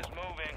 is moving.